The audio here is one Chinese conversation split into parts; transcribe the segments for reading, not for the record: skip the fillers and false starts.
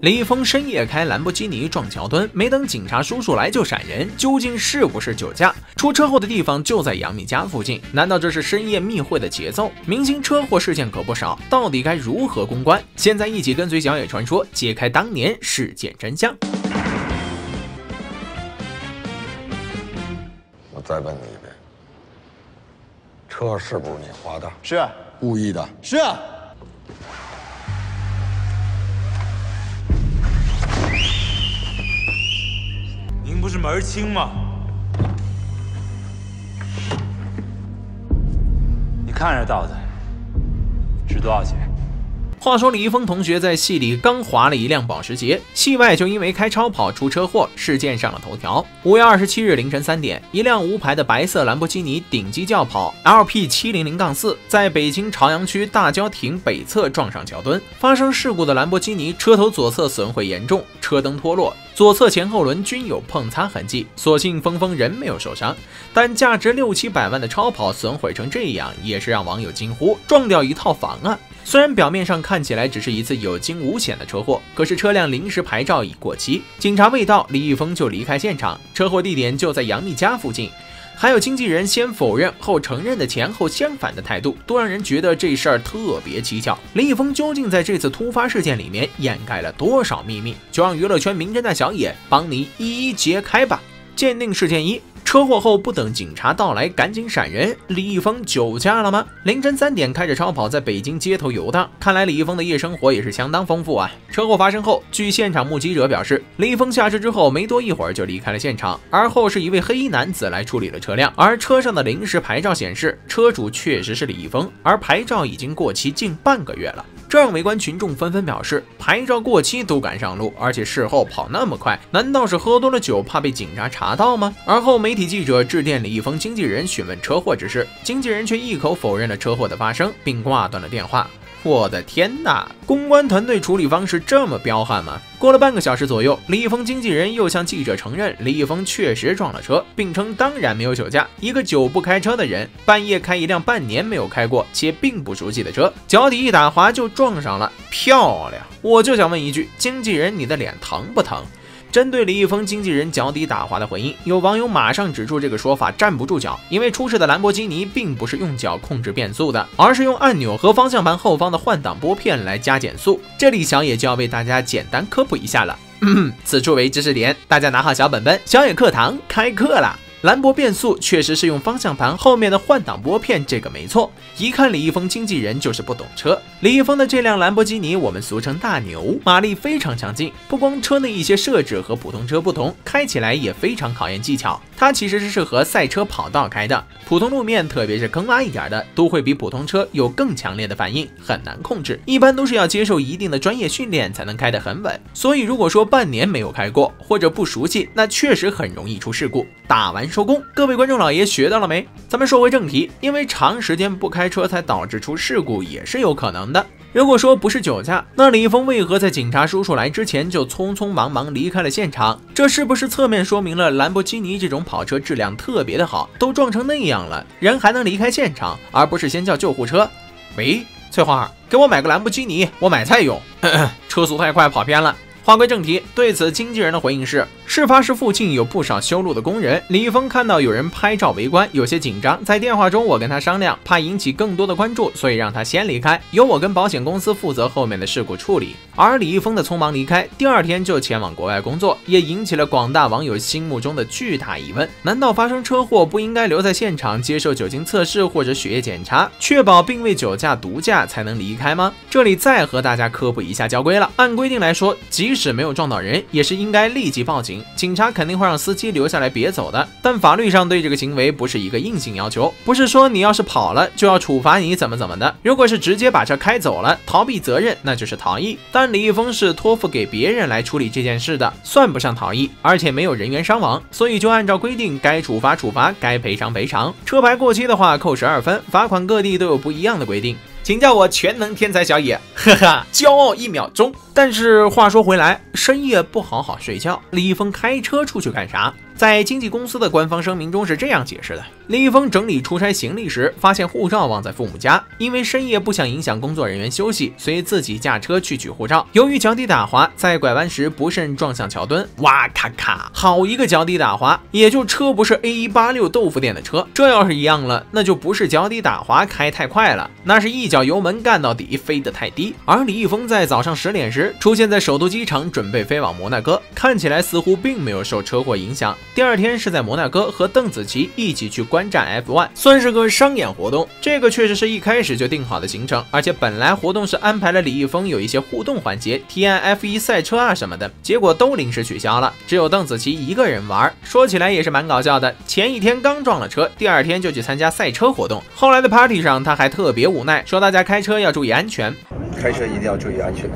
林一峰深夜开兰博基尼撞桥墩，没等警察叔叔来就闪人，究竟是不是酒驾？出车祸的地方就在杨幂家附近，难道这是深夜密会的节奏？明星车祸事件可不少，到底该如何公关？现在一起跟随小野传说，揭开当年事件真相。我再问你一遍，车是不是你划的？是，故意的。是。 您不是门儿清吗？你看着到的，值多少钱？话说李易峰同学在戏里刚划了一辆保时捷，戏外就因为开超跑出车祸，事件上了头条。5月27日凌晨3点，一辆无牌的白色兰博基尼顶级轿跑 LP700-4 在北京朝阳区大郊亭北侧撞上桥墩，发生事故的兰博基尼车头左侧损毁严重，车灯脱落。 左侧前后轮均有碰擦痕迹，所幸峰峰人没有受伤，但价值6、7百万的超跑损毁成这样，也是让网友惊呼撞掉一套房啊！虽然表面上看起来只是一次有惊无险的车祸，可是车辆临时牌照已过期，警察未到，李易峰就离开现场，车祸地点就在杨幂家附近。 还有经纪人先否认后承认的前后相反的态度，都让人觉得这事儿特别蹊跷。林一峰究竟在这次突发事件里面掩盖了多少秘密？就让娱乐圈名侦探小野帮你一一揭开吧。鉴定事件一：车祸后不等警察到来，赶紧闪人。李易峰酒驾了吗？凌晨3点开着超跑在北京街头游荡，看来李易峰的夜生活也是相当丰富啊。车祸发生后，据现场目击者表示，李易峰下车之后没多一会儿就离开了现场，而后是一位黑衣男子来处理了车辆，而车上的临时牌照显示车主确实是李易峰，而牌照已经过期近半个月了。 这让围观群众纷纷表示，牌照过期都敢上路，而且事后跑那么快，难道是喝多了酒怕被警察查到吗？而后媒体记者致电李易峰经纪人询问车祸之事，经纪人却一口否认了车祸的发生，并挂断了电话。 我的天哪！公关团队处理方式这么彪悍吗？过了半个小时左右，李易峰经纪人又向记者承认，李易峰确实撞了车，并称当然没有酒驾。一个酒不开车的人，半夜开一辆半年没有开过且并不熟悉的车，脚底一打滑就撞上了，漂亮！我就想问一句，经纪人，你的脸疼不疼？ 针对李易峰经纪人脚底打滑的回应，有网友马上指出这个说法站不住脚，因为出事的兰博基尼并不是用脚控制变速的，而是用按钮和方向盘后方的换挡拨片来加减速。这里小野就要为大家简单科普一下了，此处为知识点，大家拿好小本本，小野课堂开课啦！ 兰博变速确实是用方向盘后面的换挡拨片，这个没错。一看李易峰经纪人就是不懂车。李易峰的这辆兰博基尼，我们俗称大牛，马力非常强劲。不光车内一些设置和普通车不同，开起来也非常考验技巧。它其实是适合赛车跑道开的，普通路面，特别是坑洼一点的，都会比普通车有更强烈的反应，很难控制。一般都是要接受一定的专业训练才能开得很稳。所以如果说半年没有开过或者不熟悉，那确实很容易出事故。打完 收工，各位观众老爷学到了没？咱们说回正题，因为长时间不开车才导致出事故也是有可能的。如果说不是酒驾，那李易峰为何在警察叔叔来之前就匆匆忙忙离开了现场？这是不是侧面说明了兰博基尼这种跑车质量特别的好？都撞成那样了，人还能离开现场，而不是先叫救护车？喂，翠花儿，给我买个兰博基尼，我买菜用。车速太快，跑偏了。 话归正题，对此经纪人的回应是：事发时附近有不少修路的工人，李易峰看到有人拍照围观，有些紧张。在电话中，我跟他商量，怕引起更多的关注，所以让他先离开，由我跟保险公司负责后面的事故处理。而李易峰的匆忙离开，第2天就前往国外工作，也引起了广大网友心目中的巨大疑问：难道发生车祸不应该留在现场接受酒精测试或者血液检查，确保并未酒驾、毒驾才能离开吗？这里再和大家科普一下交规了。按规定来说，即使没有撞到人，也是应该立即报警，警察肯定会让司机留下来别走的。但法律上对这个行为不是一个硬性要求，不是说你要是跑了就要处罚你怎么的。如果是直接把车开走了，逃避责任那就是逃逸。但李易峰是托付给别人来处理这件事的，算不上逃逸，而且没有人员伤亡，所以就按照规定该处罚处罚，该赔偿赔偿。车牌过期的话扣12分，罚款各地都有不一样的规定。 请叫我全能天才小野，哈哈，骄傲1秒钟。但是话说回来，深夜不好好睡觉，李易峰开车出去干啥？在经纪公司的官方声明中是这样解释的：林一峰整理出差行李时，发现护照忘在父母家，因为深夜不想影响工作人员休息，随自己驾车去取护照。由于脚底打滑，在拐弯时不慎撞向桥墩，哇咔咔，好一个脚底打滑！也就车不是 A186 豆腐店的车，这要是一样了，那就不是脚底打滑开太快了，那是一脚油门干到底，飞得太低。而李易峰在早上10点时出现在首都机场，准备飞往摩纳哥，看起来似乎并没有受车祸影响。第二天是在摩纳哥和邓紫棋一起去观战 F1， 算是个商演活动。这个确实是一开始就定好的行程，而且本来活动是安排了李易峰有一些互动环节，体验 F1 赛车啊什么的，结果都临时取消了，只有邓紫棋一个人玩。说起来也是蛮搞笑的，前一天刚撞了车，第二天就去参加赛车活动。后来的 party 上，他还特别无奈，说大家开车要注意安全，开车一定要注意安全。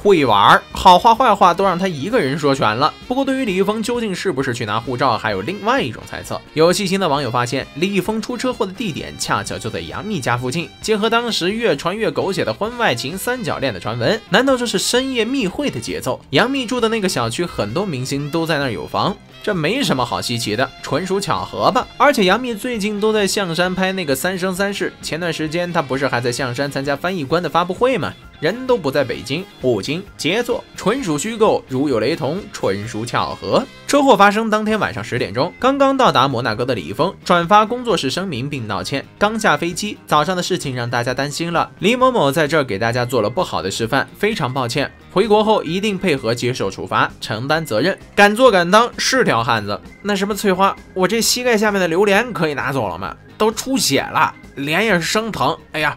会玩，好话坏话都让他一个人说全了。不过，对于李易峰究竟是不是去拿护照，还有另外一种猜测。有细心的网友发现，李易峰出车祸的地点恰巧就在杨幂家附近。结合当时越传越狗血的婚外情三角恋的传闻，难道这是深夜密会的节奏？杨幂住的那个小区，很多明星都在那儿有房，这没什么好稀奇的，纯属巧合吧。而且杨幂最近都在象山拍那个《三生三世》，前段时间她不是还在象山参加翻译官的发布会吗？人都不在北京，不经杰作，纯属虚构，如有雷同，纯属巧合。车祸发生当天晚上10点钟，刚刚到达摩纳哥的李易峰转发工作室声明并道歉。刚下飞机，早上的事情让大家担心了，李某某在这儿给大家做了不好的示范，非常抱歉。回国后一定配合接受处罚，承担责任，敢做敢当，是条汉子。那什么翠花，我这膝盖下面的榴莲可以拿走了吗？都出血了，脸也是生疼。哎呀。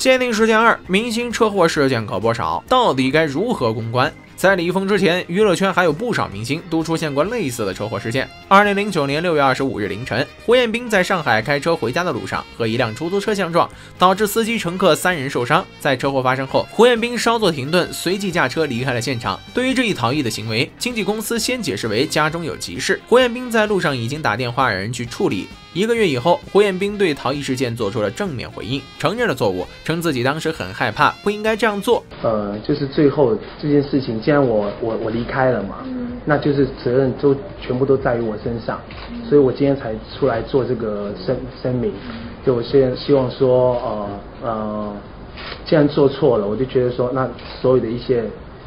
鉴定事件2：明星车祸事件可不少，到底该如何公关？在李易峰之前，娱乐圈还有不少明星都出现过类似的车祸事件。2009年6月25日凌晨，胡彦斌在上海开车回家的路上和一辆出租车相撞，导致司机乘客3人受伤。在车祸发生后，胡彦斌稍作停顿，随即驾车离开了现场。对于这一逃逸的行为，经纪公司先解释为家中有急事，胡彦斌在路上已经打电话让人去处理。1个月以后，胡彦斌对逃逸事件做出了正面回应，承认了错误，称自己当时很害怕，不应该这样做。就是最后这件事情，既然我离开了嘛，那就是责任都全部都在于我身上，所以我今天才出来做这个声明。就我现在希望说，既然做错了，我就觉得说，那所有的一些。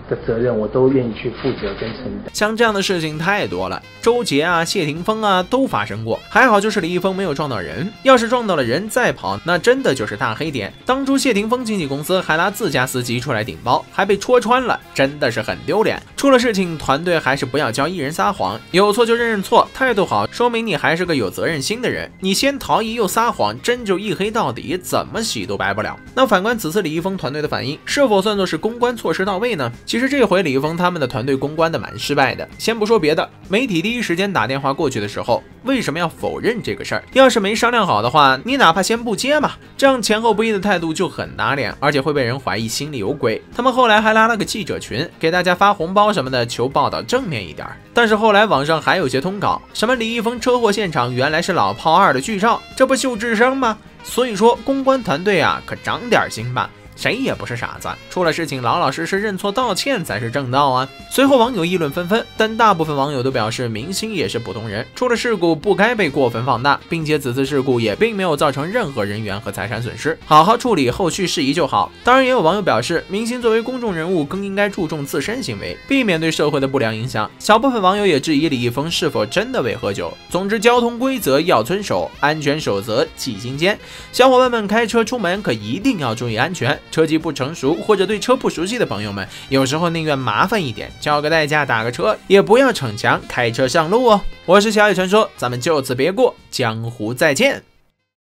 的责任我都愿意去负责跟承担。像这样的事情太多了，周杰啊、谢霆锋啊都发生过，还好就是李易峰没有撞到人，要是撞到了人再跑，那真的就是大黑点。当初谢霆锋经纪公司还拿自家司机出来顶包，还被戳穿了，真的是很丢脸。出了事情，团队还是不要教艺人撒谎，有错就认错，态度好，说明你还是个有责任心的人。你先逃逸又撒谎，真就一黑到底，怎么洗都白不了。那反观此次李易峰团队的反应，是否算作是公关措施到位呢？其实这回李易峰他们的团队公关的蛮失败的，先不说别的，媒体第一时间打电话过去的时候，为什么要否认这个事儿？要是没商量好的话，你哪怕先不接嘛，这样前后不一的态度就很打脸，而且会被人怀疑心里有鬼。他们后来还拉了个记者群，给大家发红包什么的，求报道正面一点。但是后来网上还有些通稿，什么李易峰车祸现场原来是老炮2的剧照，这不秀智商吗？所以说公关团队啊，可长点心吧。谁也不是傻子，出了事情老老实实认错道歉才是正道啊。随后网友议论纷纷，但大部分网友都表示，明星也是普通人，出了事故不该被过分放大，并且此次事故也并没有造成任何人员和财产损失，好好处理后续事宜就好。当然也有网友表示，明星作为公众人物更应该注重自身行为，避免对社会的不良影响。小部分网友也质疑李易峰是否真的为喝酒。总之，交通规则要遵守，安全守则记心间，小伙伴们开车出门可一定要注意安全。车技不成熟或者对车不熟悉的朋友们，有时候宁愿麻烦一点，叫个代驾打个车，也不要逞强开车上路哦。我是小野传说，咱们就此别过，江湖再见。